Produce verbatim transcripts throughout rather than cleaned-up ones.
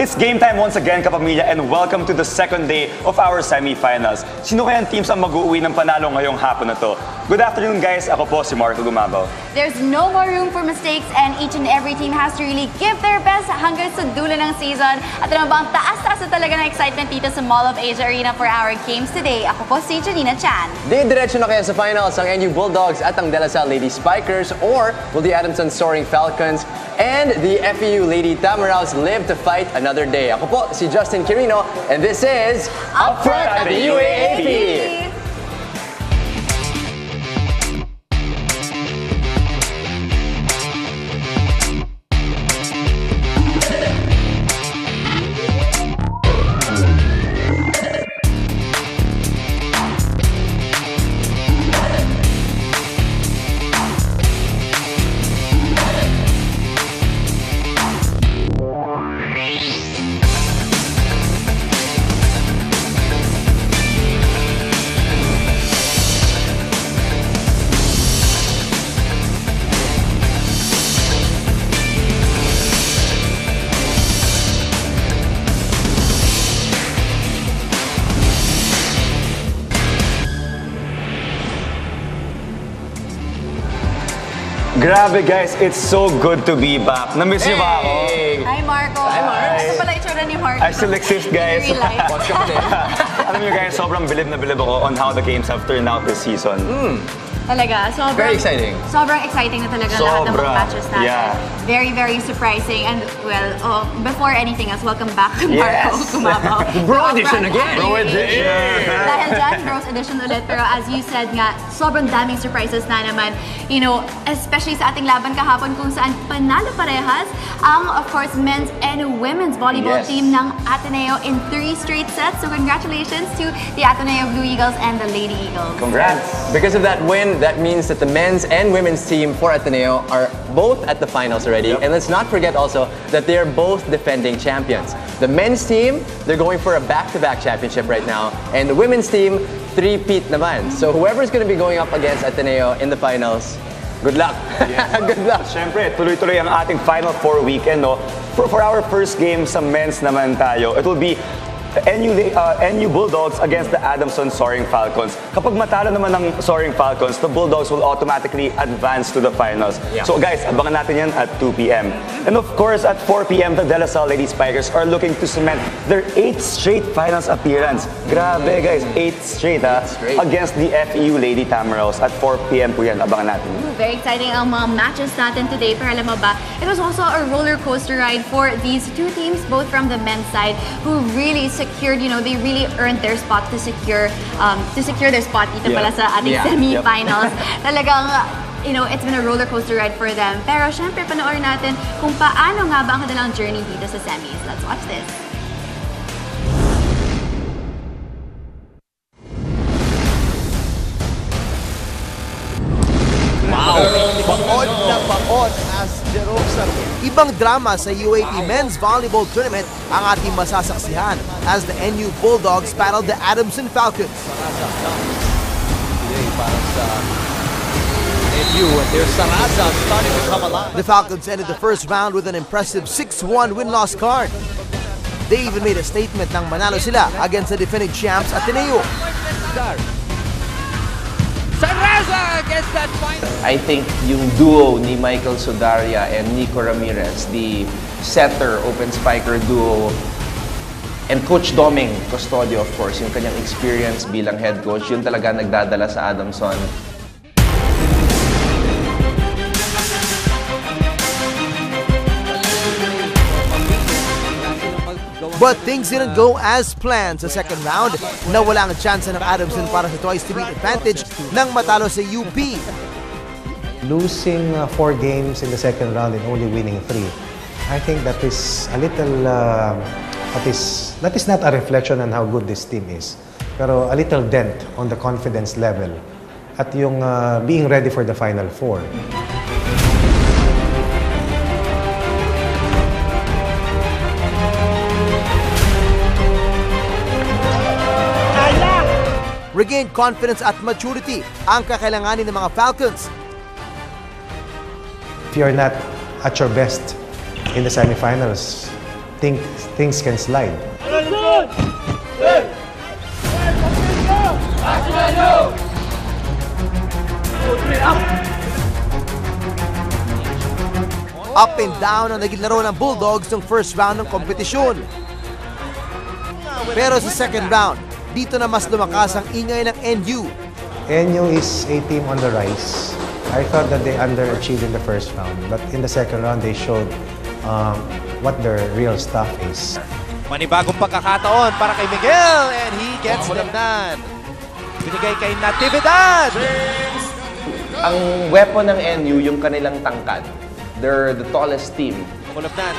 It's game time once again, kapamilya, and welcome to the second day of our semifinals. Sino kaya ang teams ang mag-uwi ng panalo ngayong hapon na to? Good afternoon, guys. Ako po si Marco Gumabao. There's no more room for mistakes, and each and every team has to really give their best hanggang sa dulo ng season. At ano ba ang taas-taas na talaga ng excitement dito sa Mall of Asia Arena for our games today? Ako po si Janina Chan. Diretso na kaya sa finals ang N U Bulldogs at ang De La Salle Lady Spikers, or will the Adamson Soaring Falcons and the F E U Lady Tamaraws live to fight another day? Ako po si Justin Quirino, and this is Up Front at the U A A P! Grabe, guys, it's so good to be back. Namiss niyo ba ako? Hi, Marco. Hi, Marco. Ano pala itsura ni Marco? I still exist, guys. What's up, guys? Alam niyo, guys, sobrang bilib na bilib ako on how the games have turned out this season. Mm. Talaga, sobrang, very exciting. Sobrang exciting na talaga Sobra. lahat ng mga matches natin. Yeah. Very, very surprising. And, well, oh, before anything else, welcome back to Marco yes. Gumabao. Bro edition again! Bro edition! Yeah. Dahil dyan, Bros edition ulit. Pero as you said nga, sobrang daming surprises na naman. You know, especially sa ating laban kahapon kung saan panalo parehas ang, of course, men's and women's volleyball yes. team ng Ateneo in three straight sets. So, congratulations to the Ateneo Blue Eagles and the Lady Eagles. Congrats! Because of that win, that means that the men's and women's team for Ateneo are both at the finals already. Yep. And let's not forget also that they're both defending champions. The men's team, they're going for a back-to-back championship right now. And the women's team, three-peat naman. So whoever's going to be going up against Ateneo in the finals, good luck. Yes. Good luck. Siyempre, tuloy-tuloy ang ating Final Four weekend. No? For, for our first game sa men's naman tayo, it will be N U, uh, N U Bulldogs against the Adamson Soaring Falcons. Kapag matalo naman ng Soaring Falcons, the Bulldogs will automatically advance to the finals. Yeah. So guys, abangan natin yan at two p m And of course, at four p m, the De La Salle Lady Spikers are looking to cement their eighth straight finals appearance. Grabe guys, eighth straight ha, eight straight. Against the F E U Lady Tamaraws at four p m po yan. Abangan natin. Ooh, very exciting ang mga matches natin today. Pero alam mo ba, it was also a roller coaster ride for these two teams, both from the men's side, who really secured, you know, they really earned their spot to secure, um, to secure their spot dito yeah. pala sa ating yeah. semi-finals. Yep. Talagang, you know, it's been a roller coaster ride for them. Pero syempre, panoorin natin kung paano nga ba ang kanilang journey dito sa semis. Let's watch this. Wow! Baon na baon as Jerome Sarwin. Ibang drama sa U A P Men's Volleyball Tournament ang ating masasaksihan as the N U Bulldogs battled the Adamson Falcons. The Falcons ended the first round with an impressive six one win-loss card. They even made a statement nang manalo sila against the defending champs Ateneo. I think yung duo ni Michael Sodarya and Nico Ramirez, the setter open spiker duo, and Coach Doming Custodio, of course, yung kanyang experience bilang head coach, yun talaga nagdadala sa Adamson. But things didn't go as planned sa second round. Nawala ang chance ng Adamson para sa twice to beat advantage nang matalo sa U P. Losing uh, four games in the second round and only winning three, I think that is a little, uh, that, is, that is not a reflection on how good this team is. Pero a little dent on the confidence level at yung uh, being ready for the Final Four. Regained confidence at maturity ang kakailanganin ng mga Falcons. If you're not at your best in the semifinals, think things can slide. Up and down ang naging laro ng Bulldogs ng first round ng kompetisyon. Pero sa second round, dito na mas lumakas ang ingay ng N U. N U is a team on the rise. I thought that they underachieved in the first round, but in the second round they showed um, what their real stuff is. Manibagong pagkakataon para kay Miguel, and he gets them done. Binigay kay Natividad! Ang weapon ng N U, yung kanilang tangkad. They're the tallest team.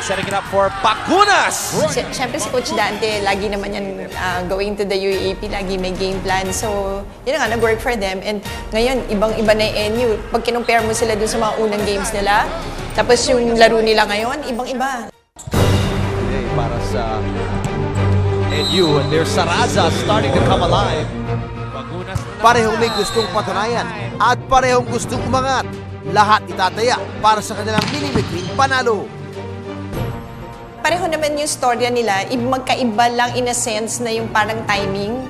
Setting it up for Bacunas! Siyempre si Coach Dante, lagi naman yan uh, going to the U A A P, lagi may game plan. So, yun nga, nag-work for them. And ngayon, ibang-iba na yung N U. Pag kinumpare mo sila dun sa mga unang games nila, tapos yung laro nila ngayon, ibang-iba. Hey, para sa N U, and their Sarraza starting to come alive. Parehong may gustong patunayan at parehong gustong umangat. Lahat itataya para sa kanilang millimetering panalo. Pareho naman yung storya nila, magkaiba lang in a sense na yung parang timing.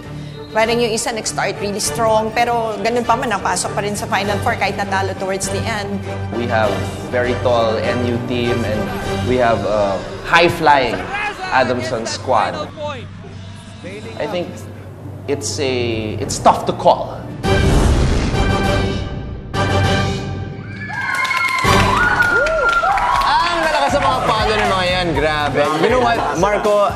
Parang yung isa nag-start really strong, pero ganun pa man, napasok pa rin sa Final Four kahit natalo towards the end. We have very tall N U team and we have a high-flying Adamson squad. I think it's, a, it's tough to call. Grabe. You know what, Marco,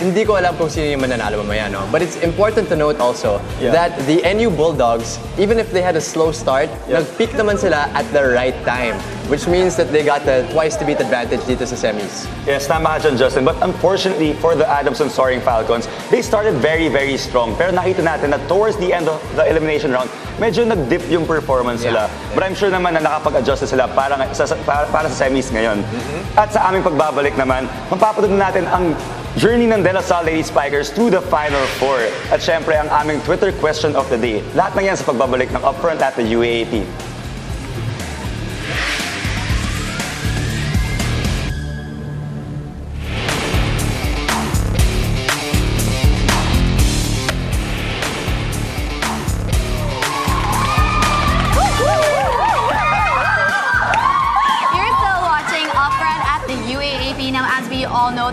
hindi ko alam kung sino yung mananalo mamaya, no? But it's important to note also yeah. that the N U Bulldogs, even if they had a slow start, yeah. nag-peak naman sila at the right time. Which means that they got the twice-to-beat advantage dito sa semis. Yes, tama ka dyan, Justin. But unfortunately for the Adamson Soaring Falcons, they started very, very strong. Pero nakita natin na towards the end of the elimination round, medyo nag-dip yung performance nila. Yeah. But I'm sure naman na nakapag-adjust sila para sa, para, para sa semis ngayon. Mm-hmm. At sa aming pagbabalik naman, mapapatuloy natin ang journey ng De La Salle Lady Spikers through the Final Four. At syempre, ang aming Twitter question of the day. Lahat na yan sa pagbabalik ng Upfront at the U A A P.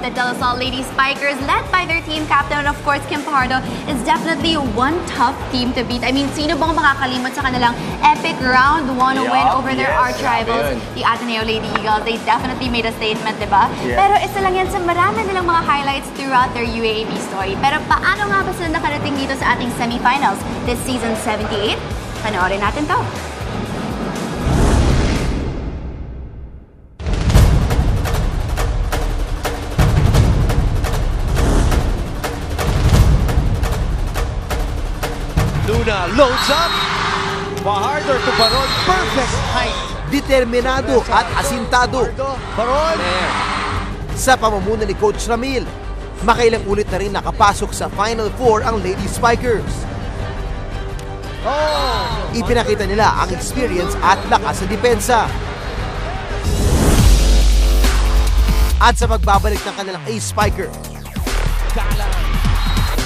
The De La Salle Lady Spikers, led by their team captain, of course, Kim Fajardo, is definitely one tough team to beat. I mean, sino bang makakalimot sa kanilang epic round one yeah, win over their yes, arch rivals, yeah, the Ateneo Lady Eagles? They definitely made a statement, diba? Yeah. Pero isa lang yan sa marami nilang mga highlights throughout their U A A P story. Pero paano nga ba sila nakarating dito sa ating semifinals this season seventy-eight? Panoorin natin to. Loads up. Fajardo to Baron. Perfect height. Determinado at asintado. Baron. Sa pamamuna ni Coach Ramil, makailang ulit na rin nakapasok sa Final Four ang Lady Spikers. Ipinakita nila ang experience at lakas sa depensa. At sa pagbabalik ng kanilang Ace Spiker,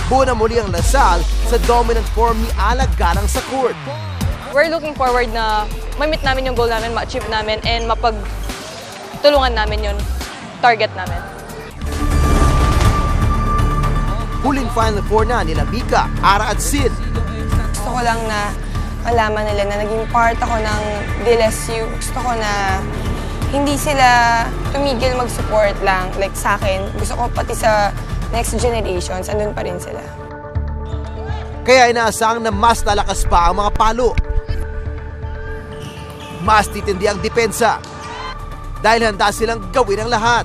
buo na muli ang La Salle sa dominant form ni Ala galang sa court. We're looking forward na ma-meet namin yung goal namin, ma-achieve namin, and mapagtulungan namin yung target namin. Huling Final Four na nila Vika, Ara at Sid. Gusto ko lang na malaman nila na naging part ako ng D L S U. Gusto ko na hindi sila tumigil mag-support lang, like sa akin. Gusto ko pati sa next generations, andun pa rin sila. Kaya inaasang na mas lalakas pa ang mga palo. Mas titindi ang depensa. Dahil handa silang gawin ang lahat.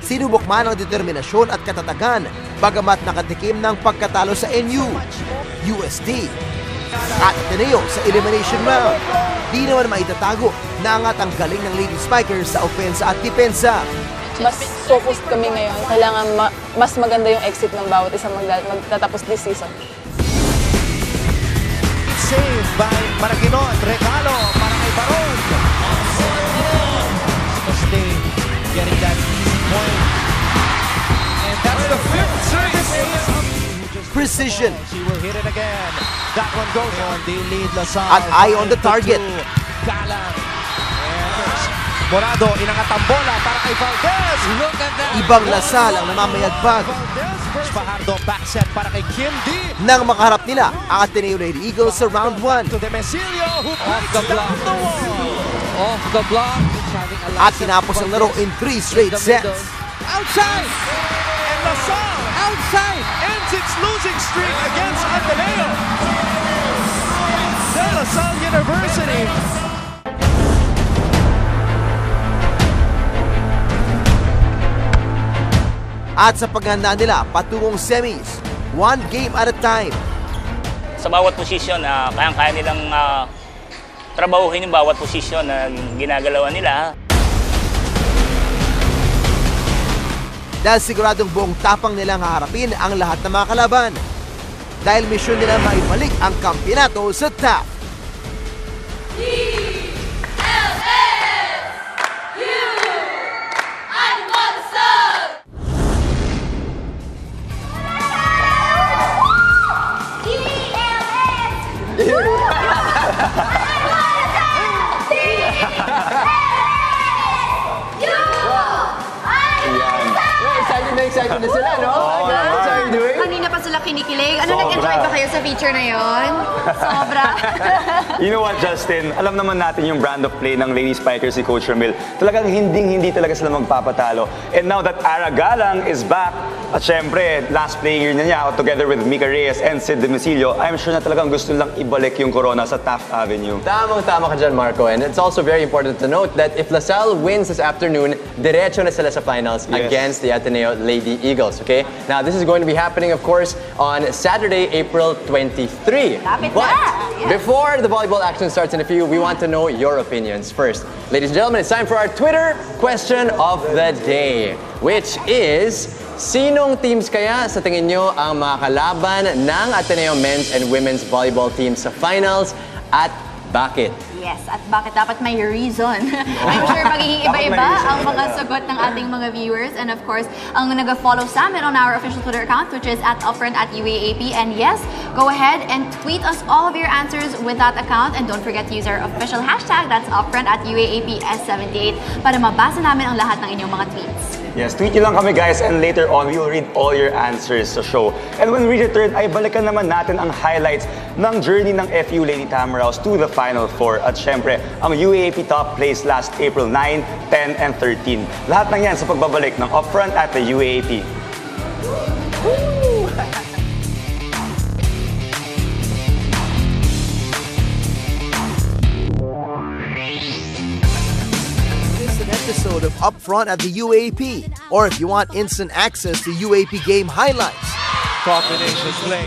Sinubok man ang determinasyon at katatagan, bagamat nakatikim ng pagkatalo sa N U, U S D, at Ateneo sa elimination round. Di naman maitatago na angat ang galing ng Lady Spikers sa opensa at depensa. Mas focused kami ngayon. Kailangan ma mas maganda yung exit ng bawat isang magtatapos this season. Saved by Maraginot. Regalo para kay Baron. getting that easy point. And that's the fifth service. Precision. She will hit it again. That one goes on. They lead La Salle. An eye on the target. Galang. Morado, inangatambola para kay Valdez. Look at that. Ibang La Salle ang namamayagpag. Fajardo backset para kay Kim D. Nang makaharap nila ang Ateneo Lady Eagles sa round one. To Demisilio, who off the block. Off the block. At tinapos ang laro in three straight sets. Outside! And La Salle outside ends its losing streak against Ateneo. De La Salle University. At sa paghandaan nila patungong semis, one game at a time. Sa bawat posisyon, uh, kayang-kaya nilang uh, trabahuhin yung bawat posisyon na uh, ginagalawan nila. Dahil siguradong buong tapang nilang haharapin ang lahat ng mga kalaban. Dahil misyon nila maibalik ang kampiyonato sa T A F. Excited na sila, no? Oh, that's how you're doing. Kanina pa sila kinikilig. Ano, nag-enjoy ba kayo sa feature na yon? Sobra. You know what, Justin? Alam naman natin yung brand of play ng Lady Spikers ni Coach Ramil. Talagang hinding-hindi talaga sila magpapatalo. And now that Ara Galang is back, at syempre, last playing year na niya, together with Mika Reyes and Sid Demisilio, I'm sure na talagang gusto nilang ibalik yung corona sa Taft Avenue. Tamang-tama ka dyan, Marco. And it's also very important to note that if La Salle wins this afternoon, diretso na sila sa finals, yes, against the Ateneo Lady Eagles, okay? Now, this is going to be happening, of course, on Saturday, April twenty-third. But before the volleyball action starts in a few, we want to know your opinions first. Ladies and gentlemen, it's time for our Twitter question of the day, which is, sinong teams kaya sa tingin nyo ang makakalaban ng Ateneo men's and women's volleyball teams sa finals at bakit? Yes, at bakit dapat may reason. I'm sure magiging iba-iba ang mga sagot ng ating mga viewers. And of course, ang nag-follow sa amin on our official Twitter account, which is at Upfront at U A A P. And yes, go ahead and tweet us all of your answers with that account. And don't forget to use our official hashtag, that's Upfront at U A A P S seventy-eight, para mabasa namin ang lahat ng inyong mga tweets. Yes, tweet nyo lang kami, guys, and later on, we will read all your answers sa show. And when we return, ay balikan naman natin ang highlights ng journey ng F E U Lady Tamaraws to the Final Four. At syempre, ang U A A P top place last April nine, ten, and thirteen. Lahat ng yan sa pagbabalik ng Upfront at the U A A P. Episode of Upfront at the U A A P, or if you want instant access to U A A P game highlights, combination play,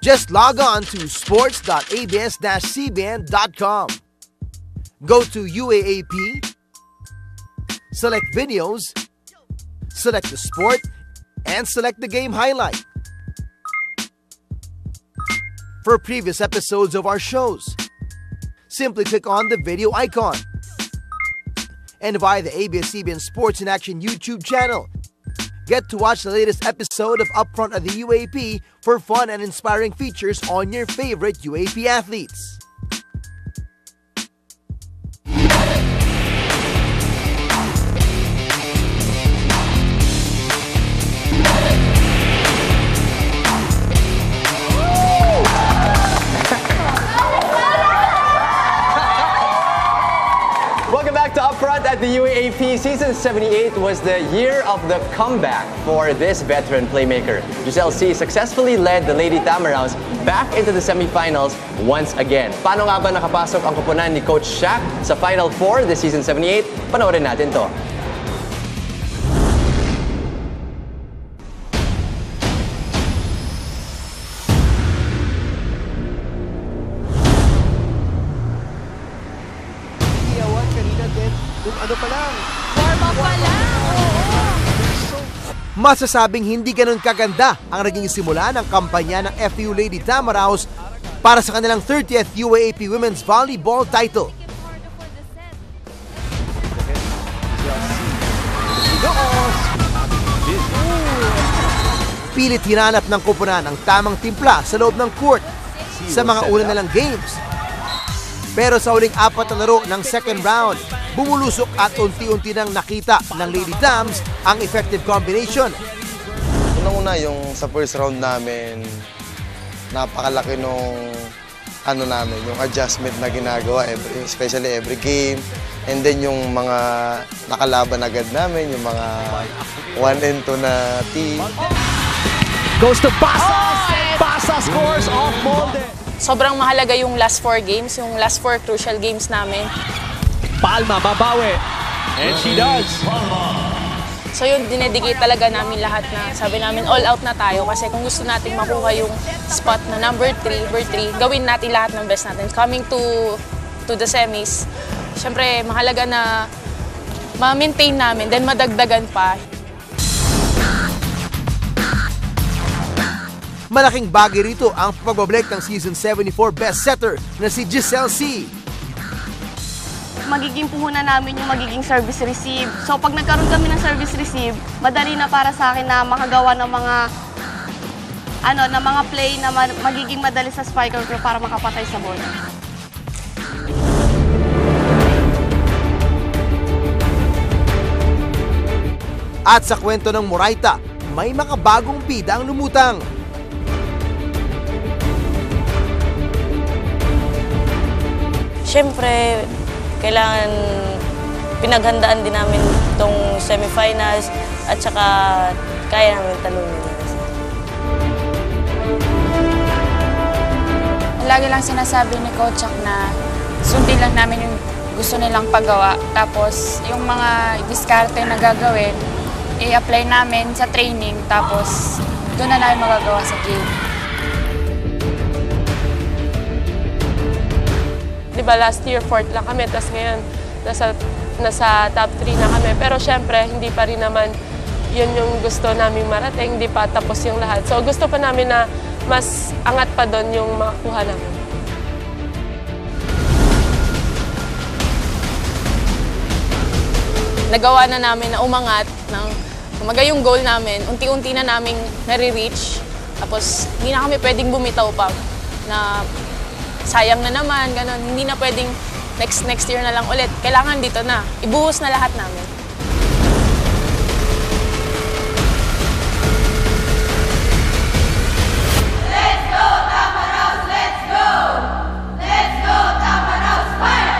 just log on to sports dot A B S dash C B N dot com. Go to U A A P, select videos, select the sport, and select the game highlight. For previous episodes of our shows, simply click on the video icon. And via the A B S-C B N Sports in Action YouTube channel, get to watch the latest episode of Upfront at the U A A P for fun and inspiring features on your favorite U A A P athletes. At the U A A P, season seventy-eight was the year of the comeback for this veteran playmaker. Giselle C successfully led the Lady Tamaraws back into the semifinals once again. Paano nga ba nakapasok ang kupunan ni Coach Shaq sa Final Four this season seventy-eight? Panoorin natin to. Masasabing hindi ganun kaganda ang naging simula ng kampanya ng F E U Lady Tamaraws para sa kanilang thirtieth U A A P Women's Volleyball title. Pilit hinanap ng koponan ang tamang timpla sa loob ng court sa mga una nilang games. Pero sa uling apat na laro ng second round, bumulusok at unti-unti nang nakita ng Lady Tams ang effective combination. Unang-una yung sa first round namin, napakalaki nung ano namin, yung adjustment na ginagawa, every, especially every game. And then yung mga nakalaban agad namin, yung mga one and two na team. Goes to Basas! Basas scores off Molde! Sobrang mahalaga yung last four games, yung last four crucial games namin. Palma, babawi. And she does. So yun, dinedicate talaga namin lahat na, sabi namin all out na tayo kasi kung gusto natin makuha yung spot na number three, number three, gawin natin lahat ng best natin. Coming to, to the semis, siyempre, mahalaga na ma-maintain namin, then madagdagan pa. Malaking bagay rito ang pagbablek ng Season seventy-four best setter na si Giselle C. Magiging puhunan namin yung magiging service receive. So pag nagkaroon kami ng service receive, madali na para sa akin na makagawa ng mga ano, ng mga play na magiging madali sa spiker crew para makapatay sa ball. At sa kwento ng Moraita, may mga bagong bida ang lumutang. Siyempre, kailangan pinaghandaan din namin itong semifinals at saka kaya namin talunin. Lagi lang sinasabi ni Coach na sundin lang namin yung gusto nilang paggawa. Tapos yung mga diskarte na gagawin, i-apply namin sa training, tapos doon na namin magagawa sa game. Diba last year, fourth lang kami, tapos ngayon nasa, nasa top three na kami. Pero syempre, hindi pa rin naman yun yung gusto namin marating, hindi pa tapos yung lahat. So gusto pa namin na mas angat pa doon yung makuha namin. Nagawa na namin na umangat ng kumaga yung goal namin, unti-unti na namin nare-reach. Tapos hindi na kami pwedeng bumitaw pa na sayang na naman, ganun. Hindi na pwedeng next next year na lang ulit. Kailangan dito na, ibuhos na lahat namin. Let's go Tamaraws! Let's go! Let's go Tamaraws! Fire!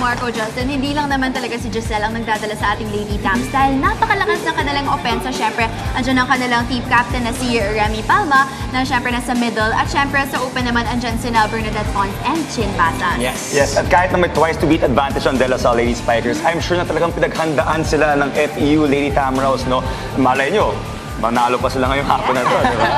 Marco Justin, hindi lang naman talaga si Giselle ang nagdadala sa ating Lady Tams dahil napakalakas ng kanilang opensa. Siyempre, andyan ang kanilang team captain na si Jeremy Palma na siyempre nasa middle at siyempre sa open naman andyan si Bernadette Font and Chin Basan. Yes. Yes, at kahit na may twice to beat advantage on De La Salle Lady Spikers, I'm sure na talagang pinaghandaan sila ng F E U Lady Tamaraws, no? Malay nyo, manalo pa sila ngayong hapon na ito, di ba?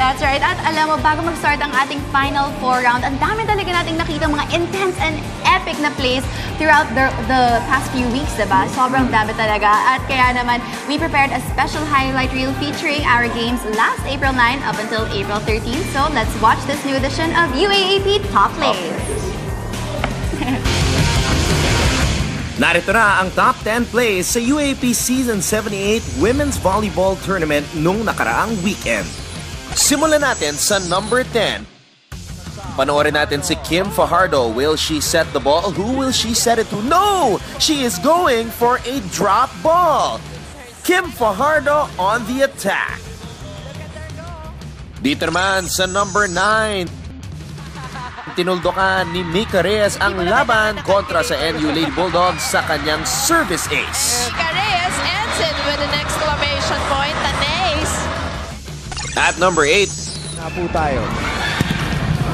That's right. At alam mo, bago mag-start ang ating final four round, ang dami talaga nating nakita mga intense and epic na plays throughout the, the past few weeks, di ba? Sobrang dami talaga. At kaya naman, we prepared a special highlight reel featuring our games last April ninth up until April thirteenth. So let's watch this new edition of U A A P Top Plays. Narito na ang top ten plays sa U A A P Season seventy-eight Women's Volleyball Tournament nung nakaraang weekend. Simulan natin sa number ten. Panoorin natin si Kim Fajardo. Will she set the ball? Who will she set it to? No! She is going for a drop ball. Kim Fajardo on the attack. Dito naman sa number nine. Tinuldokan ni Mika Reyes ang laban kontra sa N U Lady Bulldogs sa kanyang service ace. Mika Reyes ends it with an exclamation point and ace. At number eight, napu tayo.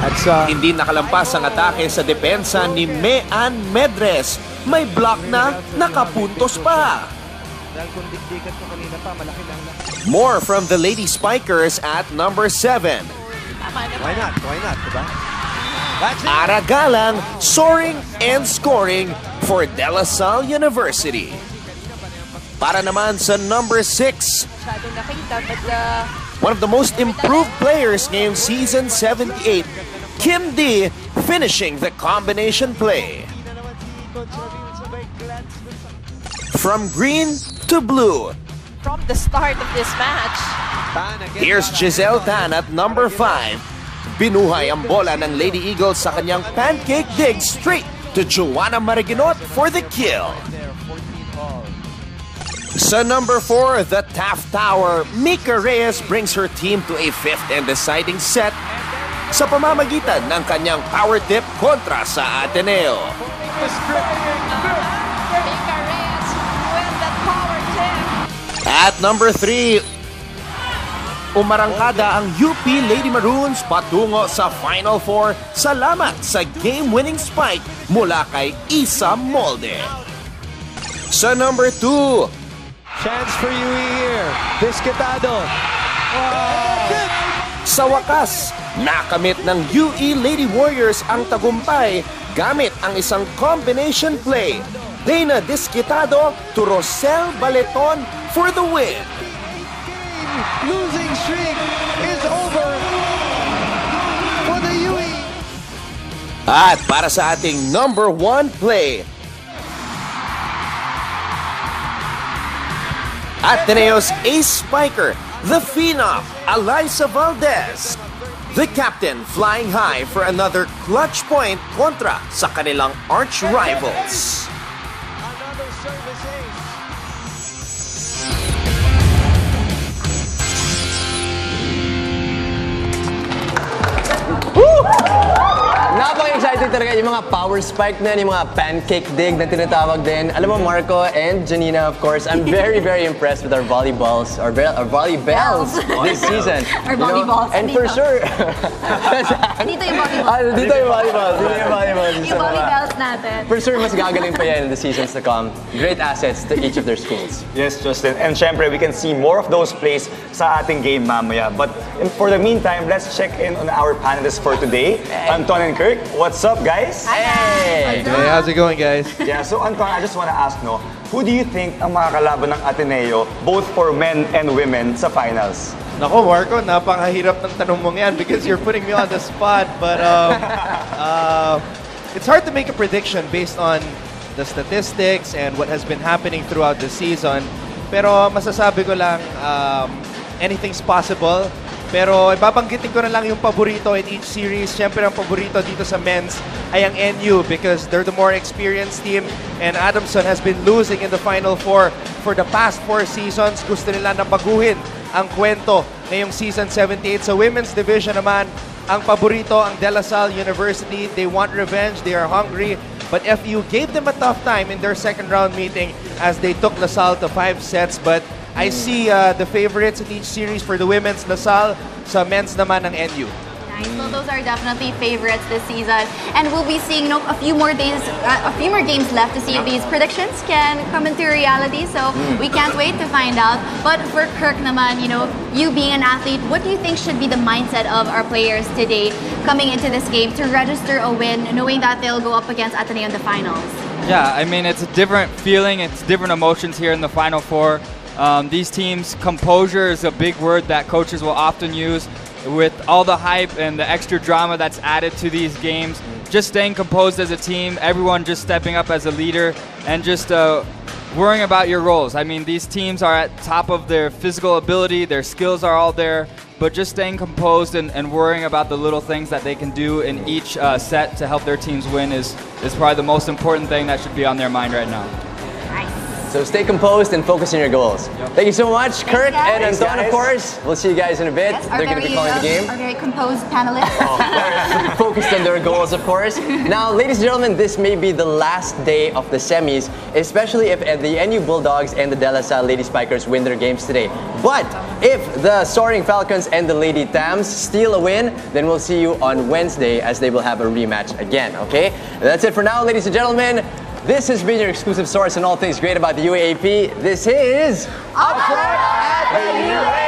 At sa hindi nakalampas ang atake sa depensa ni Mae An Medres. May block na, nakapuntos pa. More from the Lady Spikers at number seven. Why not? Why not? Diba? Ara galang, soaring and scoring for De La Salle University. Para naman sa number six. One of the most improved players ngayong Season seventy-eight, Kim D finishing the combination play. From green to blue. From the start of this match. Here's Giselle Tan at number five. Binuhay ang bola ng Lady Eagles sa kanyang pancake dig straight to Joanna Maraginot for the kill. So number four, the Taft Tower, Mika Reyes brings her team to a fifth and deciding set sa pamamagitan ng kanyang power tip kontra sa Ateneo. At number three, umarangkada ang U P Lady Maroons patungo sa Final Four salamat sa game-winning spike mula kay Isa Molde. Sa number two, chance for you here, Biscatado. Wow. Sa wakas, nakamit ng U E Lady Warriors ang tagumpay gamit ang isang combination play. Dana Biscatado to Rosel Baleton for the win. Losing streak is over for the U E. At para sa ating number one play, Ateneo's ace spiker, the phenom, Eliza Valdez. The captain flying high for another clutch point kontra sa kanilang arch rivals. Napaka-excited talaga yung mga power spike na yung mga pancake dig na tinatawag din. Alam mo, Marco and Janina, of course, I'm very, very impressed with our volleyballs, our, our volleybells this season. Our volleyballs. Know? And dito. For sure. Dito yung volleyballs. Ah, dito yung volleyballs. Dito yung volleyballs. Yung volleyballs natin. For sure, mas gagaling pa yan in the seasons to come. Great assets to each of their schools. Yes, Justin. And syempre, we can see more of those plays sa ating game mamaya. But for the meantime, let's check in on our panelists for today. Anton and Kirk, what's up, guys? Hi, guys. Hey. Hey, how's it going, guys? Yeah, so Anton, I just want to ask, no, who do you think ang makakalaban ng Ateneo, both for men and women, sa finals? Nako, Marco, napakahirap ng tanong mong yan because you're putting me on the spot. But um, uh, it's hard to make a prediction based on the statistics and what has been happening throughout the season. Pero masasabi ko lang, um, anything's possible. Pero ibabanggitin ko na lang yung paborito in each series. Siyempre ang paborito dito sa men's ay ang N U because they're the more experienced team and Adamson has been losing in the Final Four for the past four seasons. Gusto nila na baguhin ang kwento ngayong season seventy-eight. Sa women's division naman, ang paborito ang De La Salle University. They want revenge, they are hungry. But F E U gave them a tough time in their second round meeting as they took La Salle to five sets. But I see uh, the favorites in each series for the women's La Salle, sa men's naman ng N U. Nice. So those are definitely favorites this season, and we'll be seeing no, a few more days, uh, a few more games left to see if these predictions can come into reality. So mm. we can't wait to find out. But for Kirk naman, you know, you being an athlete, what do you think should be the mindset of our players today coming into this game to register a win, knowing that they'll go up against Ateneo in the finals? Yeah, I mean it's a different feeling, it's different emotions here in the Final Four. Um, these teams, composure is a big word that coaches will often use with all the hype and the extra drama that's added to these games. Just staying composed as a team, everyone just stepping up as a leader and just uh, worrying about your roles. I mean, these teams are at top of their physical ability, their skills are all there, but just staying composed and, and worrying about the little things that they can do in each uh, set to help their teams win is, is probably the most important thing that should be on their mind right now. So stay composed and focus on your goals. Yep. Thank you so much, Kirk and Anton, of course. We'll see you guys in a bit. Yes, They're going to be calling uh, the game. Our very composed panelists. Oh, focused on their goals, of course. Now, ladies and gentlemen, this may be the last day of the semis, especially if the N U Bulldogs and the De La Salle Lady Spikers win their games today. But if the Soaring Falcons and the Lady Tams steal a win, then we'll see you on Wednesday as they will have a rematch again, okay? That's it for now, ladies and gentlemen. This has been your exclusive source on all things great about the U A A P. This is Upfront at the U A A P.